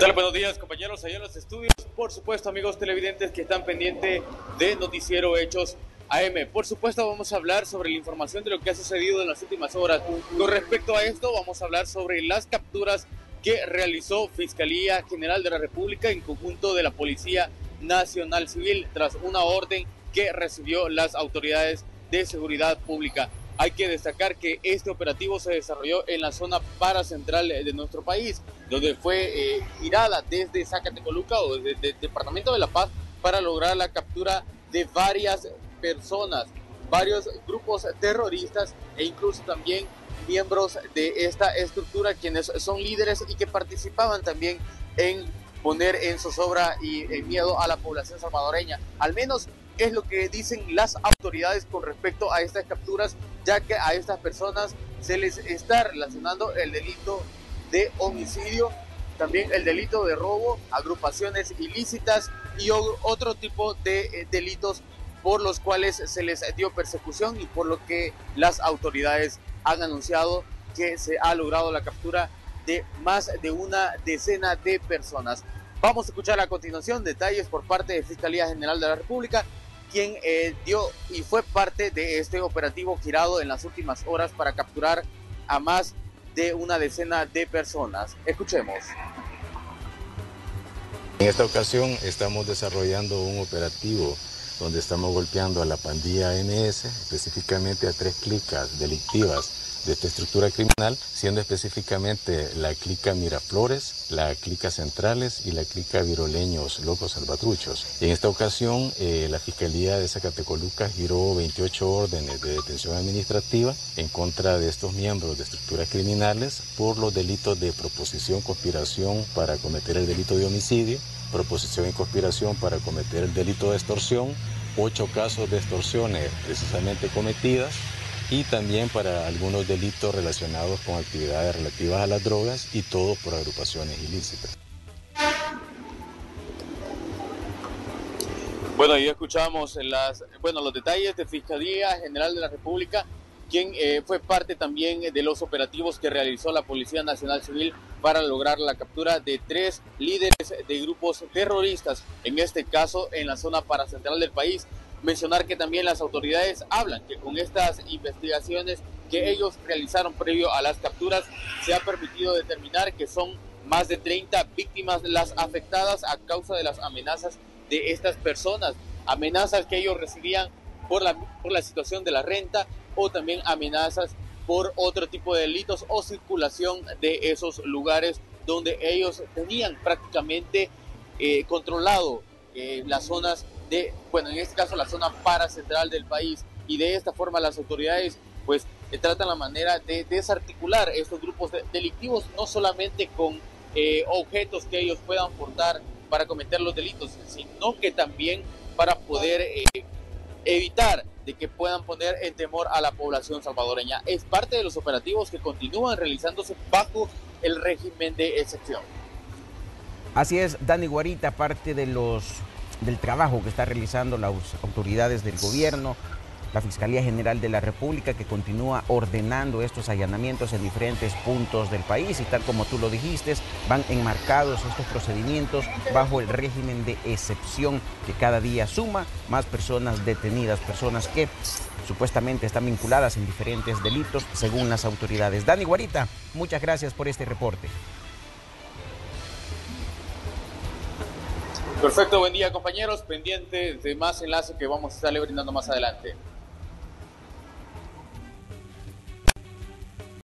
tal? Buenos días, compañeros, allá en los estudios. Por supuesto, amigos televidentes que están pendientes de Noticiero Hechos AM. Por supuesto, vamos a hablar sobre la información de lo que ha sucedido en las últimas horas. Con respecto a esto, vamos a hablar sobre las capturas que realizó Fiscalía General de la República en conjunto de la Policía Nacional Civil tras una orden que recibió las autoridades de seguridad pública. Hay que destacar que este operativo se desarrolló en la zona paracentral de nuestro país, donde fue girada desde Zacatecoluca o desde el Departamento de la Paz para lograr la captura de varias personas, varios grupos terroristas e incluso también miembros de esta estructura quienes son líderes y que participaban también en poner en zozobra y en miedo a la población salvadoreña. Al menos es lo que dicen las autoridades con respecto a estas capturas, ya que a estas personas se les está relacionando el delito de homicidio, también el delito de robo, agrupaciones ilícitas y otro tipo de delitos por los cuales se les dio persecución y por lo que las autoridades han anunciado que se ha logrado la captura de más de una decena de personas. Vamos a escuchar a continuación detalles por parte de Fiscalía General de la República, quien dio y fue parte de este operativo girado en las últimas horas para capturar a más de una decena de personas. Escuchemos. En esta ocasión estamos desarrollando un operativo donde estamos golpeando a la pandilla NS, específicamente a 3 clicas delictivas de esta estructura criminal, siendo específicamente la clica Miraflores, la clica Centrales y la clica Viroleños Locos Salvatruchos. En esta ocasión, la Fiscalía de Zacatecoluca giró 28 órdenes de detención administrativa en contra de estos miembros de estructuras criminales por los delitos de proposición, conspiración para cometer el delito de homicidio, proposición y conspiración para cometer el delito de extorsión, 8 casos de extorsiones precisamente cometidas y también para algunos delitos relacionados con actividades relativas a las drogas y todo por agrupaciones ilícitas. Bueno, ahí escuchamos los detalles de Fiscalía General de la República, quien fue parte también de los operativos que realizó la Policía Nacional Civil para lograr la captura de 3 líderes de grupos terroristas, en este caso en la zona paracentral del país. Mencionar que también las autoridades hablan que con estas investigaciones que ellos realizaron previo a las capturas se ha permitido determinar que son más de 30 víctimas las afectadas a causa de las amenazas de estas personas, amenazas que ellos recibían por la situación de la renta o también amenazas por otro tipo de delitos o circulación de esos lugares donde ellos tenían prácticamente controlado las zonas de, en este caso la zona paracentral del país, y de esta forma las autoridades pues tratan la manera de desarticular estos grupos delictivos, no solamente con objetos que ellos puedan portar para cometer los delitos, sino que también para poder evitar de que puedan poner en temor a la población salvadoreña. Es parte de los operativos que continúan realizándose bajo el régimen de excepción. Así es, Dani Guarita, parte de del trabajo que está realizando las autoridades del gobierno, la Fiscalía General de la República, que continúa ordenando estos allanamientos en diferentes puntos del país, y tal como tú lo dijiste, van enmarcados estos procedimientos bajo el régimen de excepción que cada día suma más personas detenidas, personas que supuestamente están vinculadas en diferentes delitos según las autoridades. Dani Guarita, muchas gracias por este reporte. Perfecto, buen día, compañeros, pendientes de más enlaces que vamos a estarle brindando más adelante.